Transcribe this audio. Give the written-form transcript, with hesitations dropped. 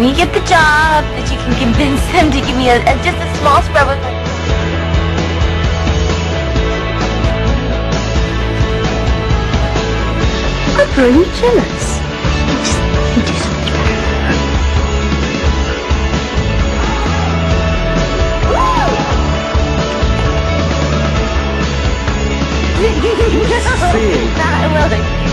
we get the job, that you can convince them to give me a just a small scrub of money. Are you jealous? You do so much better. Just saying. Not really.